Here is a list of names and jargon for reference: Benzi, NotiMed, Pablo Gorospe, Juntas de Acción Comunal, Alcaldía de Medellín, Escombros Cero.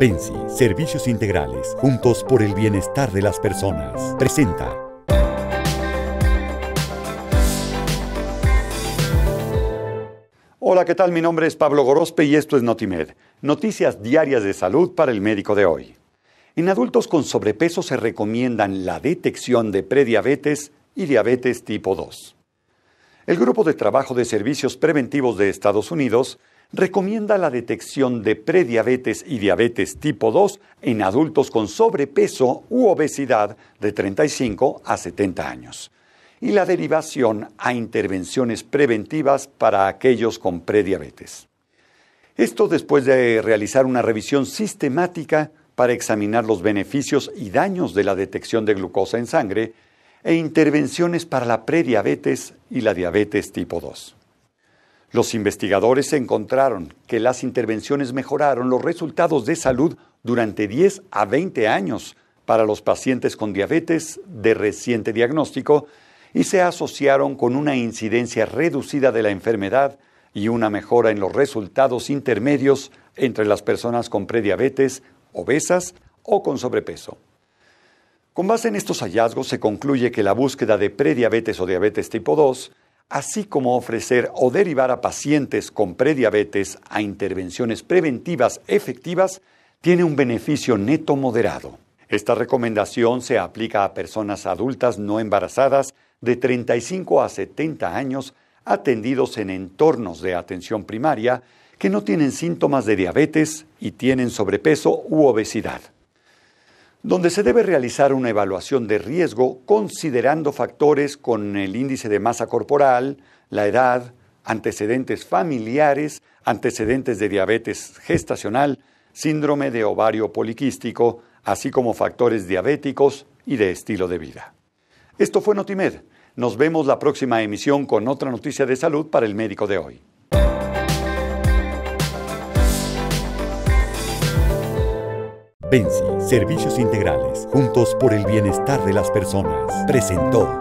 Benzi, Servicios Integrales, juntos por el bienestar de las personas. Presenta. Hola, ¿qué tal? Mi nombre es Pablo Gorospe y esto es NotiMed, noticias diarias de salud para el médico de hoy. En adultos con sobrepeso se recomiendan la detección de prediabetes y diabetes tipo 2. El Grupo de Trabajo de Servicios Preventivos de Estados Unidos recomienda la detección de prediabetes y diabetes tipo 2 en adultos con sobrepeso u obesidad de 35 a 70 años. Y la derivación a intervenciones preventivas para aquellos con prediabetes. Esto después de realizar una revisión sistemática para examinar los beneficios y daños de la detección de glucosa en sangre e intervenciones para la prediabetes y la diabetes tipo 2. Los investigadores encontraron que las intervenciones mejoraron los resultados de salud durante 10 a 20 años para los pacientes con diabetes de reciente diagnóstico y se asociaron con una incidencia reducida de la enfermedad y una mejora en los resultados intermedios entre las personas con prediabetes, obesas o con sobrepeso. Con base en estos hallazgos se concluye que la búsqueda de prediabetes o diabetes tipo 2, así como ofrecer o derivar a pacientes con prediabetes a intervenciones preventivas efectivas, tiene un beneficio neto moderado. Esta recomendación se aplica a personas adultas no embarazadas de 35 a 70 años atendidos en entornos de atención primaria que no tienen síntomas de diabetes y tienen sobrepeso u obesidad, donde se debe realizar una evaluación de riesgo considerando factores con el índice de masa corporal, la edad, antecedentes familiares, antecedentes de diabetes gestacional, síndrome de ovario poliquístico, así como factores diabéticos y de estilo de vida. Esto fue NotiMed. Nos vemos la próxima emisión con otra noticia de salud para el médico de hoy. Benzi, Servicios Integrales, juntos por el bienestar de las personas. Presentó.